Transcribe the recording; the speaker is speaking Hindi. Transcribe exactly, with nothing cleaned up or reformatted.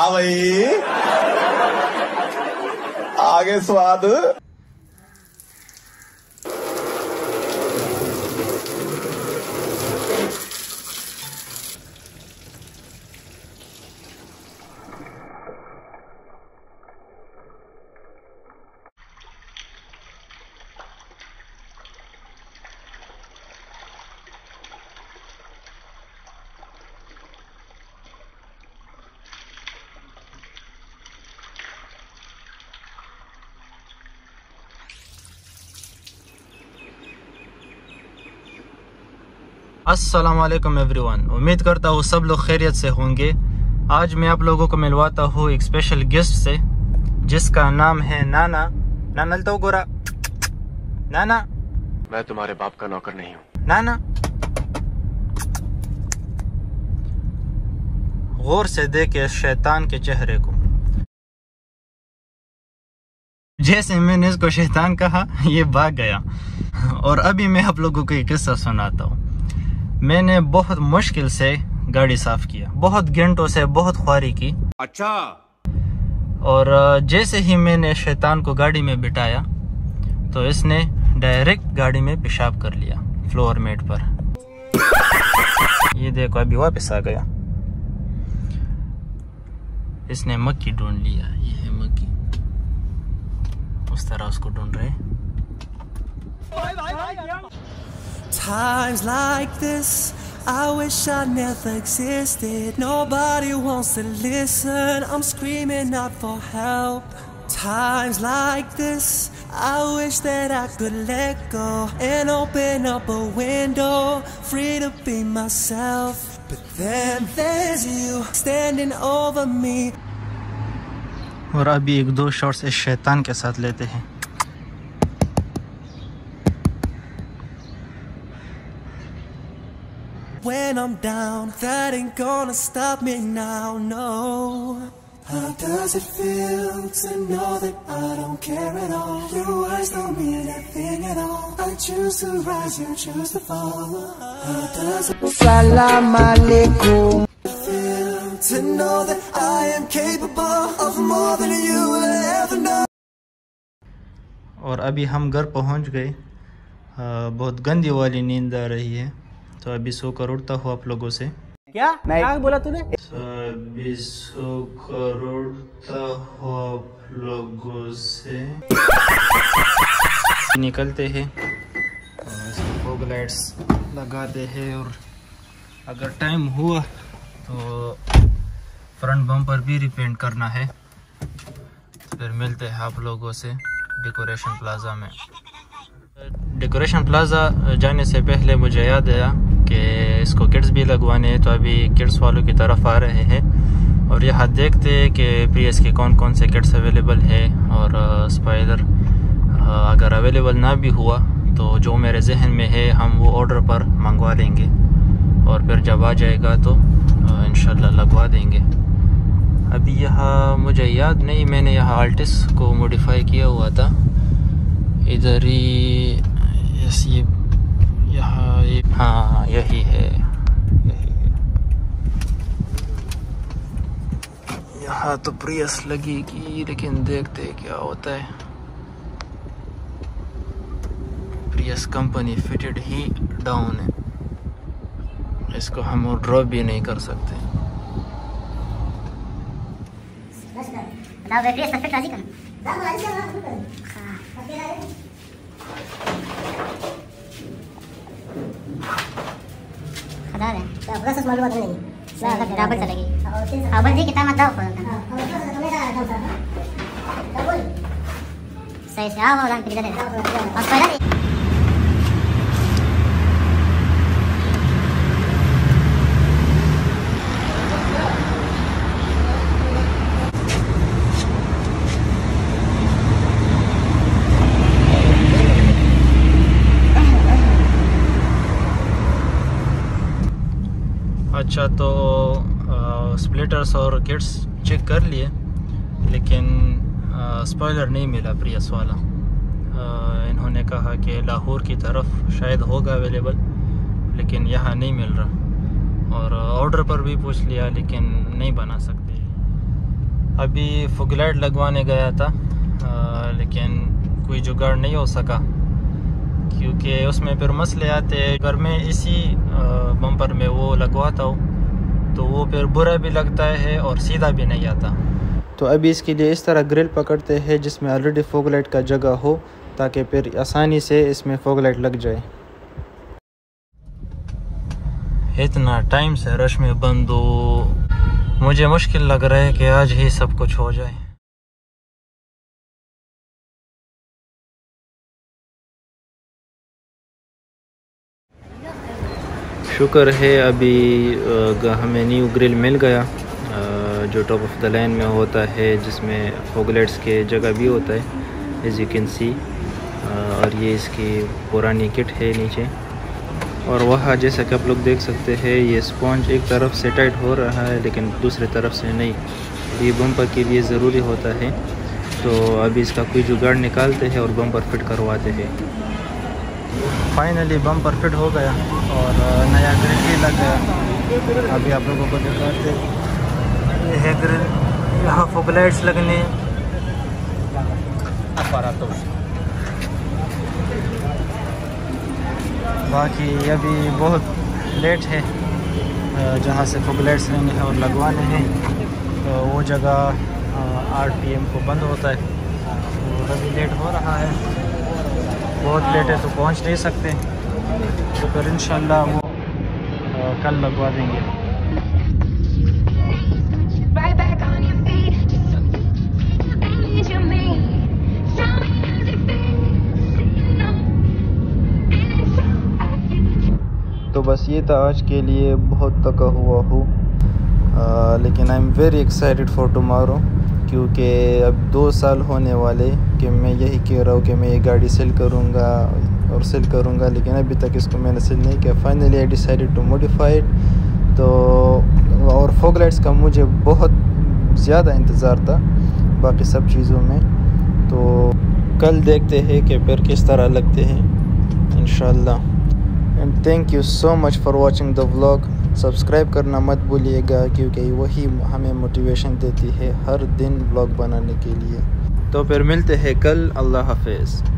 हाँ भाई आगे स्वाद अस्सलाम वालेकुम एवरीवन। उम्मीद करता हूँ सब लोग खैरियत से होंगे। आज मैं आप लोगों को मिलवाता हूँ एक स्पेशल गेस्ट से जिसका नाम है नाना। नाना तो गोरा नाना, मैं तुम्हारे बाप का नौकर नहीं हूँ। नाना गौर से देखे शैतान के चेहरे को। जैसे मैंने इसको शैतान कहा ये भाग गया। और अभी मैं आप लोगों को एक किस्सा सुनाता हूँ। मैंने बहुत मुश्किल से गाड़ी साफ किया, बहुत घंटों से, बहुत ख्वारी की। अच्छा। और जैसे ही मैंने शैतान को गाड़ी में बिठाया तो इसने डायरेक्ट गाड़ी में पेशाब कर लिया फ्लोर मेट पर। ये देखो अभी वापस आ गया। इसने मक्की ढूंढ लिया, ये है मक्की, उस तरह उसको ढूंढ रहे। भाई भाई भाई भाई। Times like this, I wish I never existed. Nobody wants to listen. I'm screaming out for help. Times like this, I wish that I could let go and open up a window, free to be myself. But then there's you standing over me. और अभी एक दो शॉट्स इस शैतान के साथ लेते हैं। When I'm down, that ain't gonna stop me now, no. How does it feel to know that I don't care at all? Your words don't mean a thing at all. I choose to rise, you choose to fall. How does it Salam alaikum feel to know that I am capable of more than you will ever know. और अभी हम घर पहुंच गए। बहुत गंदी वाली नींद आ रही है तो अभी सो कर उठता हूँ आप लोगों से। क्या क्या बोला तूने? अभी सो कर उठता हूँ आप लोगों से। निकलते हैं, फॉग लाइट्स लगाते हैं और अगर टाइम हुआ तो फ्रंट बम्पर भी रिपेंट करना है। फिर मिलते हैं आप लोगों से डेकोरेशन प्लाजा में। डेकोरेशन प्लाजा जाने से पहले मुझे याद आया कि इसको किड्स भी लगवाने हैं तो अभी किड्स वालों की तरफ आ रहे हैं और यहाँ देखते हैं कि प्रियस के कौन कौन से किड्स अवेलेबल है। और स्पाइडर अगर अवेलेबल ना भी हुआ तो जो मेरे जहन में है हम वो ऑर्डर पर मंगवा लेंगे और फिर जब आ जाएगा तो इंशाल्लाह लगवा देंगे। अभी यहाँ मुझे याद नहीं, मैंने यहाँ आल्टिस को मॉडिफाई किया हुआ था। इधर ही यस ये यहाँ ये हाँ यही है, यही है। यहाँ तो प्रियस लगेगी लेकिन देखते क्या होता है। प्रियस कंपनी फिटेड ही डाउन है, इसको हम ड्रॉप भी नहीं कर सकते। अच्छा तो आ, स्प्लिटर्स और किट्स चेक कर लिए लेकिन आ, स्पॉइलर नहीं मिला प्रियस वाला। आ, इन्होंने कहा कि लाहौर की तरफ शायद होगा अवेलेबल लेकिन यहाँ नहीं मिल रहा, और ऑर्डर पर भी पूछ लिया लेकिन नहीं बना सकते। अभी फॉग लाइट लगवाने गया था आ, लेकिन कोई जुगाड़ नहीं हो सका, क्योंकि उसमें फिर मसले आते। अगर मैं इसी बम्पर में वो लगवाता हूँ तो वो फिर बुरा भी लगता है और सीधा भी नहीं आता। तो अभी इसके लिए इस तरह ग्रिल पकड़ते हैं जिसमें ऑलरेडी फॉग लाइट का जगह हो, ताकि फिर आसानी से इसमें फॉग लाइट लग जाए। इतना टाइम से रश में बंद हो, मुझे मुश्किल लग रहा है कि आज ही सब कुछ हो जाए। शुक्र है अभी हमें न्यू ग्रिल मिल गया, जो टॉप ऑफ द लाइन में होता है, जिसमें फॉग लाइट्स के जगह भी होता है, एज यू कैन सी। और ये इसकी पुरानी किट है नीचे, और वहाँ जैसा कि आप लोग देख सकते हैं ये स्पॉन्ज एक तरफ से टाइट हो रहा है लेकिन दूसरी तरफ से नहीं। ये बम्पर के लिए ज़रूरी होता है, तो अभी इसका कोई जुगाड़ निकालते हैं और बम्पर फिट करवाते हैं। फाइनली बम्पर फिट हो गया और नया ग्रिल भी लग गया। अभी आप लोगों को दिखाते हैं है ग्रिल, यहाँ फॉग लाइट्स लगने, बाकी अभी बहुत लेट है। जहाँ से फॉग लाइट्स लेने हैं और लगवाने हैं तो वो जगह आठ पी एम को बंद होता है, तो अभी लेट हो रहा है, बहुत लेट है तो पहुँच नहीं सकते, तो फिर इंशाल्लाह वो कल लगवा देंगे। तो बस ये था आज के लिए, बहुत थका हुआ हूँ, लेकिन I am very excited for tomorrow, क्योंकि अब दो साल होने वाले कि मैं यही कह रहा हूँ कि मैं ये गाड़ी सेल करूँगा और सेल करूँगा, लेकिन अभी तक इसको मैंने सेल नहीं किया। Finally I decided to modify it. तो और फॉग लाइट्स का मुझे बहुत ज़्यादा इंतज़ार था बाकी सब चीज़ों में, तो कल देखते हैं कि फिर किस तरह लगते हैं इंशाल्लाह। And thank you so much for watching the vlog. Subscribe करना मत भूलिएगा, क्योंकि वही हमें मोटिवेशन देती है हर दिन व्लॉग बनाने के लिए। तो फिर मिलते हैं कल, अल्लाह हाफिज़।